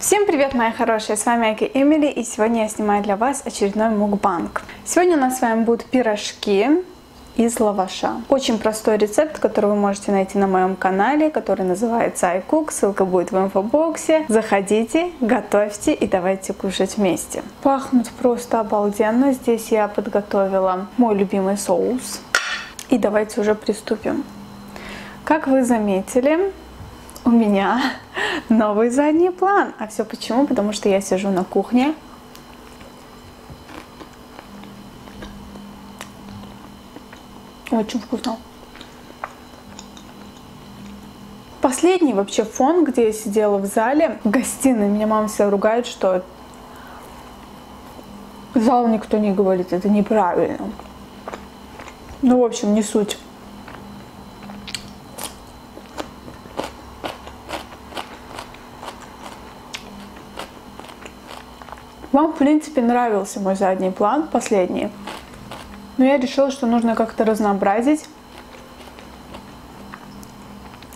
Всем привет, мои хорошие, с вами Айка Эмилли, и сегодня я снимаю для вас очередной мукбанг. Сегодня у нас с вами будут пирожки из лаваша. Очень простой рецепт, который вы можете найти на моем канале, который называется iCook, ссылка будет в инфобоксе. Заходите, готовьте и давайте кушать вместе. Пахнут просто обалденно, здесь я подготовила мой любимый соус. И давайте уже приступим. Как вы заметили, у меня новый задний план. А все почему? Потому что я сижу на кухне. Очень вкусно. Последний вообще фон, где я сидела в зале, в гостиной. Меня мама всегда ругает, что зал никто не говорит, это неправильно. Ну, в общем, не суть. Вам, в принципе, нравился мой задний план, последний. Но я решила, что нужно как-то разнообразить.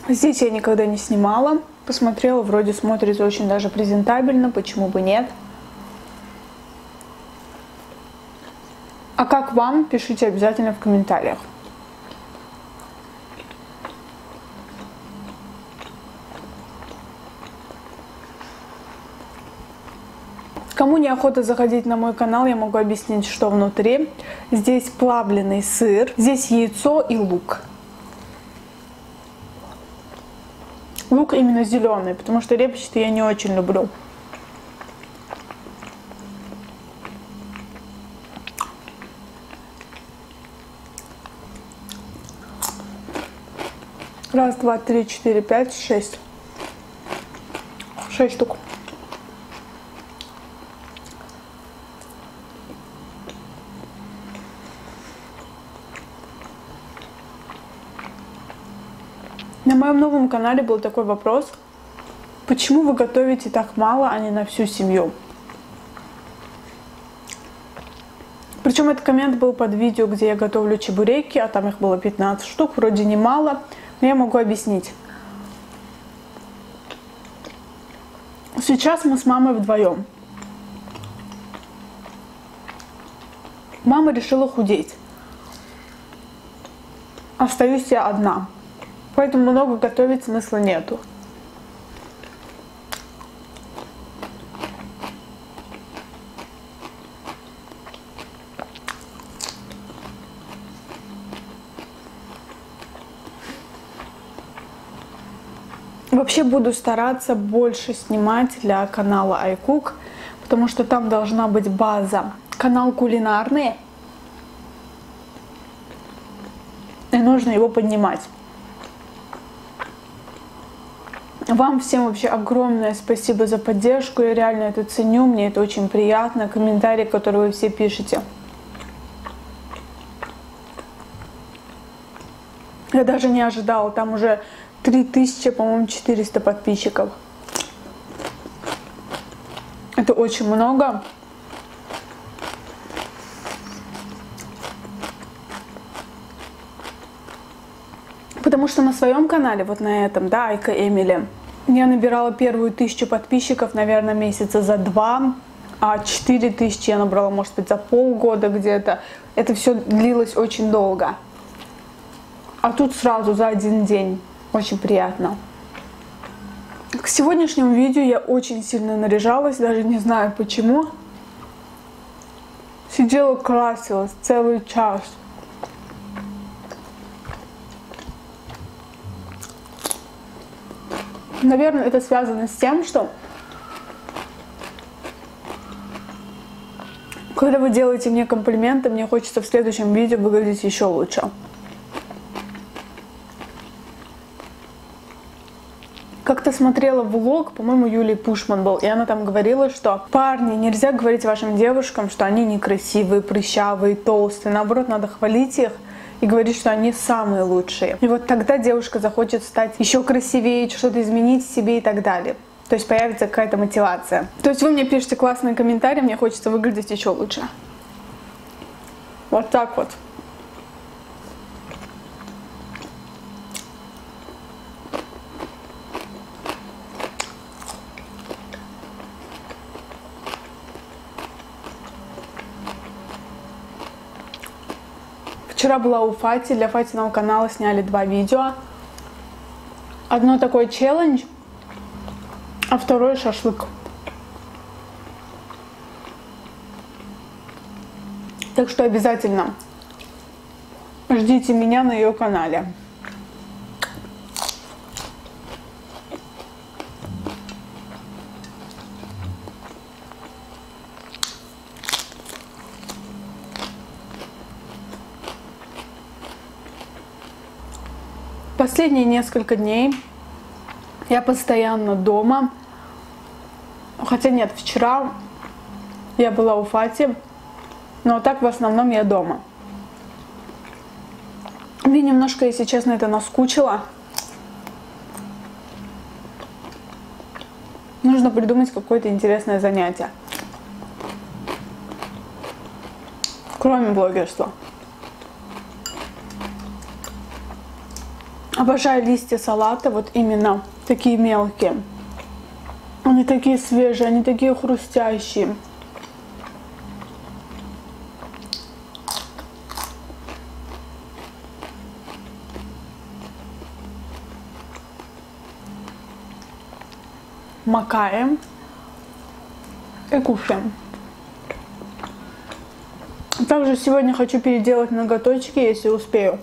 Здесь я никогда не снимала. Посмотрела, вроде смотрится очень даже презентабельно, почему бы нет. А как вам? Пишите обязательно в комментариях. Кому неохота заходить на мой канал, я могу объяснить, что внутри. Здесь плавленый сыр, здесь яйцо и лук. Лук именно зеленый, потому что репчатый я не очень люблю. Раз, два, три, четыре, пять, шесть. 6 штук. На моем новом канале был такой вопрос: почему вы готовите так мало, а не на всю семью? Причем этот коммент был под видео, где я готовлю чебуреки, а там их было 15 штук, вроде немало, но я могу объяснить. Сейчас мы с мамой вдвоем. Мама решила худеть. Остаюсь я одна. Поэтому много готовить смысла нету. Вообще буду стараться больше снимать для канала iCook, потому что там должна быть база. Канал кулинарный, и нужно его поднимать. Вам всем вообще огромное спасибо за поддержку, я реально это ценю, мне это очень приятно, комментарии, которые вы все пишете. Я даже не ожидала, там уже 3000, по-моему, 400 подписчиков. Это очень много. Потому что на своем канале, вот на этом, да, Айка Эмилли, я набирала первую 1000 подписчиков, наверное, месяца за 2, а 4000 я набрала, может быть, за полгода где-то. Это все длилось очень долго. А тут сразу за один день. Очень приятно. К сегодняшнему видео я очень сильно наряжалась, даже не знаю почему. Сидела, красилась целый час. Наверное, это связано с тем, что когда вы делаете мне комплименты, мне хочется в следующем видео выглядеть еще лучше. Как-то смотрела влог, по-моему, Юлии Пушман был, и она там говорила, что парни, нельзя говорить вашим девушкам, что они некрасивые, прыщавые, толстые. Наоборот, надо хвалить их и говорить, что они самые лучшие. И вот тогда девушка захочет стать еще красивее, что-то изменить в себе и так далее. То есть появится какая-то мотивация. То есть вы мне пишете классные комментарии, мне хочется выглядеть еще лучше. Вот так вот. Вчера была у Фати, для Фатиного канала сняли 2 видео. Одно такой челлендж, а второе шашлык. Так что обязательно ждите меня на ее канале. Последние несколько дней я постоянно дома, хотя нет, вчера я была у Фати, но так в основном я дома. Мне немножко, если честно, это наскучило. Нужно придумать какое-то интересное занятие, кроме блогерства. Обожаю листья салата, вот именно такие мелкие. Они такие свежие, они такие хрустящие. Макаем и кушаем. Также сегодня хочу переделать ноготочки, если успею.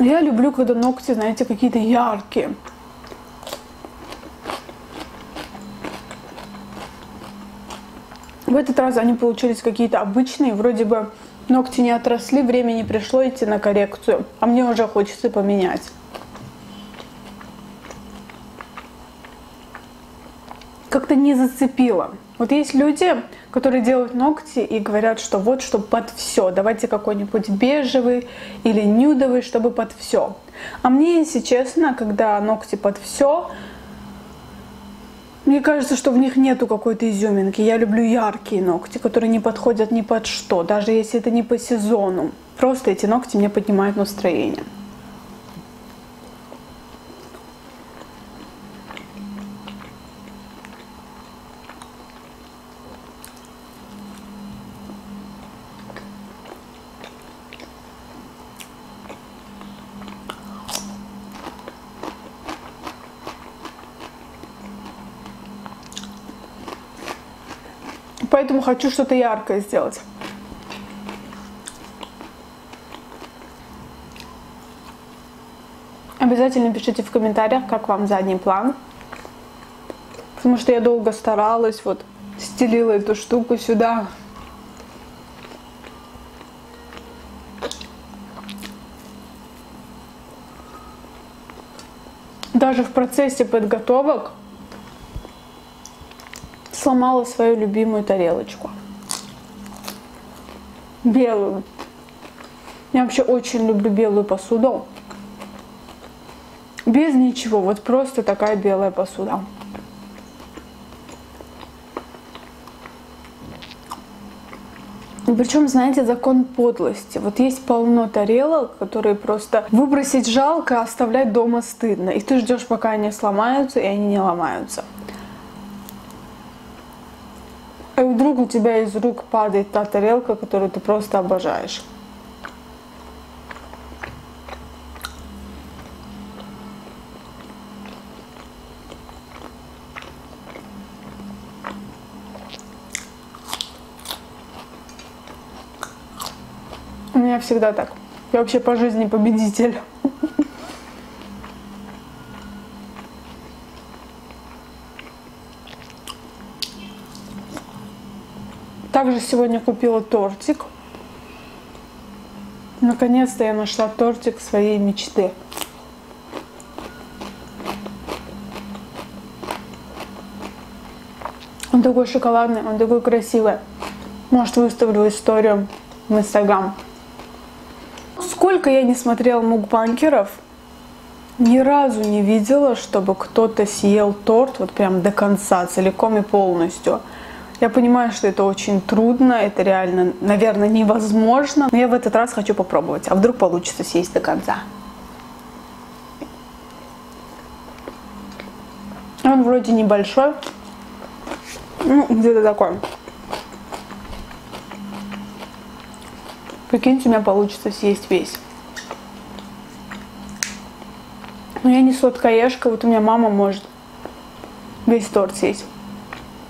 Я люблю, когда ногти, знаете, какие-то яркие. В этот раз они получились какие-то обычные. Вроде бы ногти не отросли, времени пришло идти на коррекцию. А мне уже хочется поменять. Как-то не зацепило. Вот есть люди, которые делают ногти и говорят, что вот, что под все. Давайте какой-нибудь бежевый или нюдовый, чтобы под все. А мне, если честно, когда ногти под все, мне кажется, что в них нету какой-то изюминки. Я люблю яркие ногти, которые не подходят ни под что, даже если это не по сезону. Просто эти ногти мне поднимают настроение. Поэтому хочу что-то яркое сделать. Обязательно пишите в комментариях, как вам задний план. Потому что я долго старалась, вот стелила эту штуку сюда. Даже в процессе подготовок сломала свою любимую тарелочку. Белую. Я вообще очень люблю белую посуду. Без ничего. Вот просто такая белая посуда. Причем, знаете, закон подлости. Вот есть полно тарелок, которые просто выбросить жалко, а оставлять дома стыдно. И ты ждешь, пока они сломаются, и они не ломаются. И вдруг у тебя из рук падает та тарелка, которую ты просто обожаешь. У меня всегда так. Я вообще по жизни победитель. Также сегодня купила тортик. Наконец-то я нашла тортик своей мечты. Он такой шоколадный, он такой красивый. Может, выставлю историю в Инстаграм. Сколько я не смотрела мукбанкеров, ни разу не видела, чтобы кто-то съел торт вот прям до конца, целиком и полностью. Я понимаю, что это очень трудно, это реально, наверное, невозможно. Но я в этот раз хочу попробовать, а вдруг получится съесть до конца. Он вроде небольшой, ну, где-то такой. Прикиньте, у меня получится съесть весь. Но я не сладкоежка, вот у меня мама может весь торт съесть.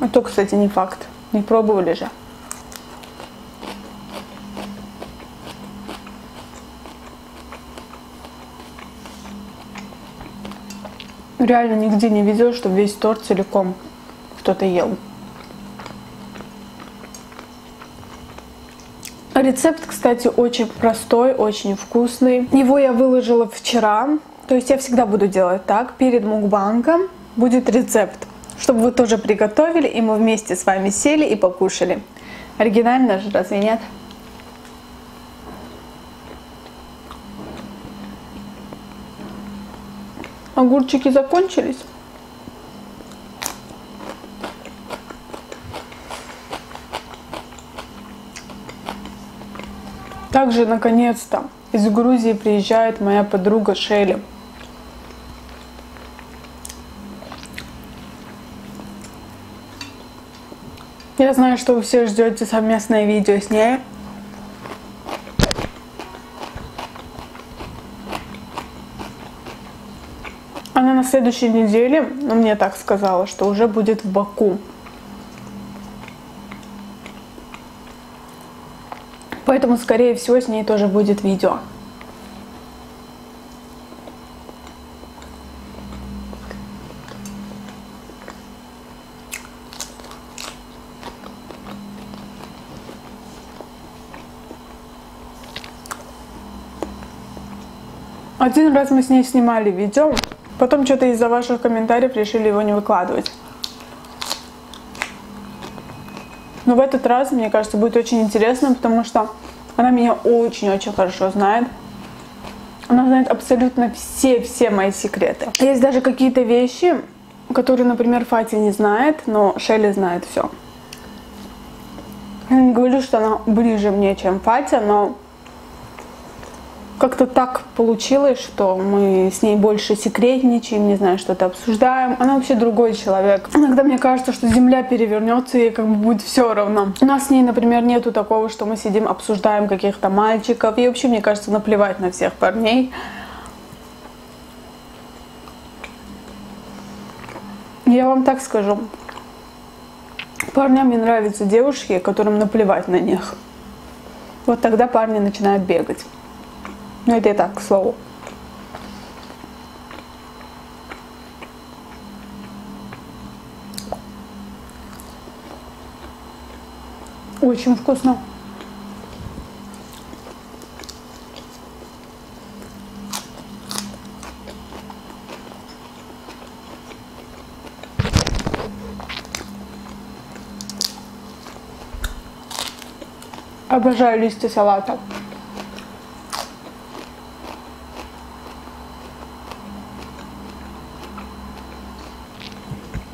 А то, кстати, не факт. Не пробовали же. Реально нигде не видел, чтобы весь торт целиком кто-то ел. Рецепт, кстати, очень простой, очень вкусный. Его я выложила вчера. То есть я всегда буду делать так. Перед мукбангом будет рецепт, чтобы вы тоже приготовили, и мы вместе с вами сели и покушали. Оригинально же, разве нет? Огурчики закончились. Также, наконец-то, из Грузии приезжает моя подруга Шелли. Я знаю, что вы все ждете совместное видео с ней. Она на следующей неделе, ну, мне так сказала, что уже будет в Баку. Поэтому, скорее всего, с ней тоже будет видео. Один раз мы с ней снимали видео, потом что-то из-за ваших комментариев решили его не выкладывать. Но в этот раз, мне кажется, будет очень интересно, потому что она меня очень-очень хорошо знает. Она знает абсолютно все-все мои секреты. Есть даже какие-то вещи, которые, например, Фати не знает, но Шелли знает все. Я не говорю, что она ближе мне, чем Фати, но как-то так получилось, что мы с ней больше секретничаем, не знаю, что-то обсуждаем. Она вообще другой человек. Иногда мне кажется, что земля перевернется, и ей как бы будет все равно. У нас с ней, например, нету такого, что мы сидим, обсуждаем каких-то мальчиков. И вообще, мне кажется, наплевать на всех парней. Я вам так скажу. Парням не нравятся девушки, которым наплевать на них. Вот тогда парни начинают бегать. Ну, это и так, к слову. Очень вкусно. Обожаю листья салата.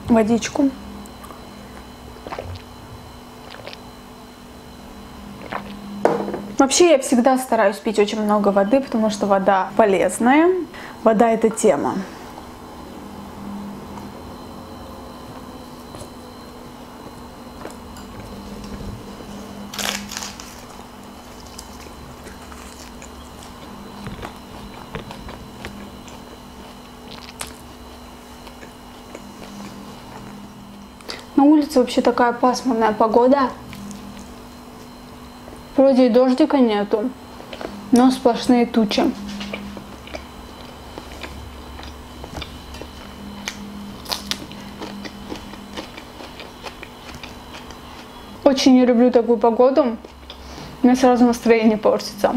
Водичку. Вообще я всегда стараюсь пить очень много воды, потому что вода полезная. Вода — это тема. На улице вообще такая пасмурная погода. Вроде и дождика нету, но сплошные тучи. Очень не люблю такую погоду. У меня сразу настроение портится.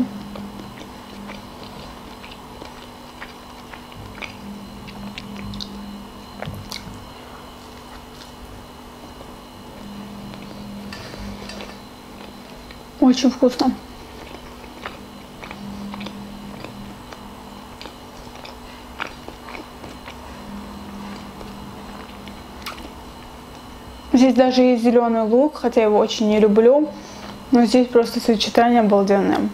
Очень вкусно. Здесь даже есть зеленый лук, хотя я его очень не люблю, но здесь просто сочетание обалденное.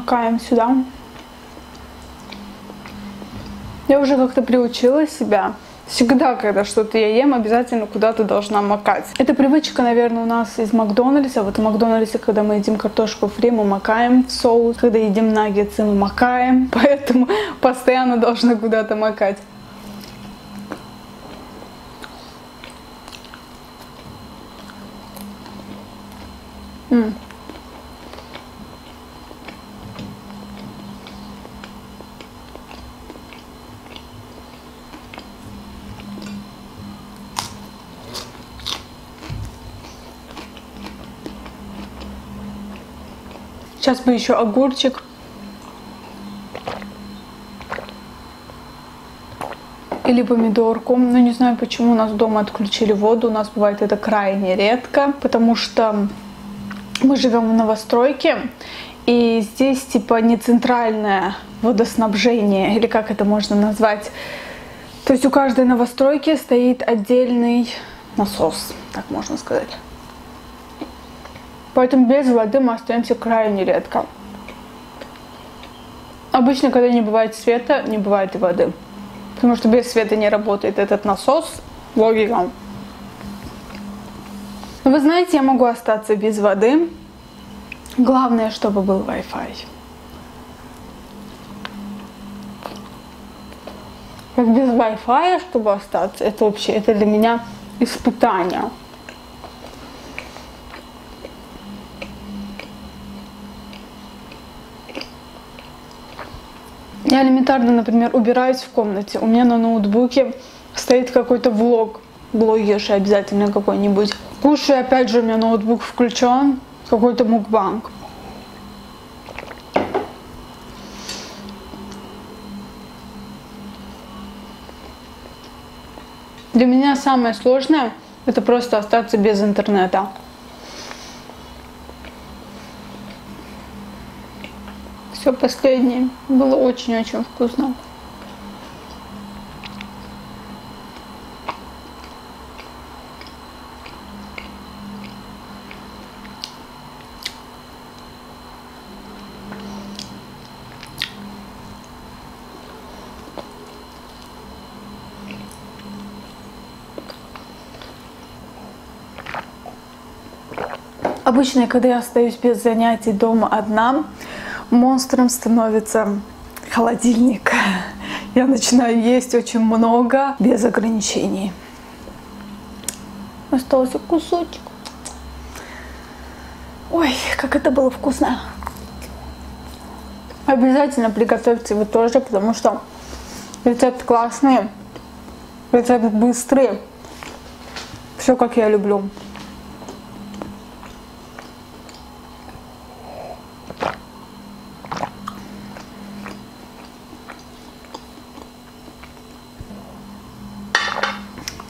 макаем сюда. Я уже как-то приучила себя. Всегда, когда что-то я ем, обязательно куда-то должна макать. Эта привычка, наверное, у нас из Макдональдса. Вот в Макдональдсе, когда мы едим картошку фри, мы макаем в соус. Когда едим наггетсы, мы макаем. Поэтому постоянно должна куда-то макать. Сейчас бы еще огурчик. Или помидорку. Но не знаю, почему у нас дома отключили воду. У нас бывает это крайне редко. Потому что мы живем в новостройке. И здесь типа не центральное водоснабжение. Или как это можно назвать. То есть у каждой новостройки стоит отдельный насос. Так можно сказать. Поэтому без воды мы остаемся крайне редко. Обычно, когда не бывает света, не бывает и воды. Потому что без света не работает этот насос. Логика. Но вы знаете, я могу остаться без воды. Главное, чтобы был Wi-Fi. Как без Wi-Fi, чтобы остаться, это вообще, это для меня испытание. Я элементарно, например, убираюсь в комнате, у меня на ноутбуке стоит какой-то влог, блогерша обязательно какой-нибудь. Кушаю, опять же, у меня ноутбук включен, какой-то мукбанг. Для меня самое сложное – это просто остаться без интернета. Все последнее. Было очень-очень вкусно. Обычно, когда я остаюсь без занятий дома одна, монстром становится холодильник. Я начинаю есть очень много, без ограничений. Остался кусочек. Ой, как это было вкусно. Обязательно приготовьте вы тоже, потому что рецепт классный, рецепт быстрый. Все, как я люблю.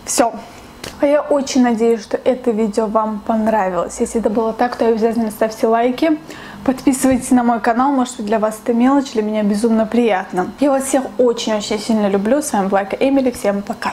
Все. А я очень надеюсь, что это видео вам понравилось. Если это было так, то обязательно ставьте лайки, подписывайтесь на мой канал. Может быть, для вас это мелочь, для меня безумно приятно. Я вас всех очень-очень сильно люблю. С вами была Айка Эмилли. Всем пока.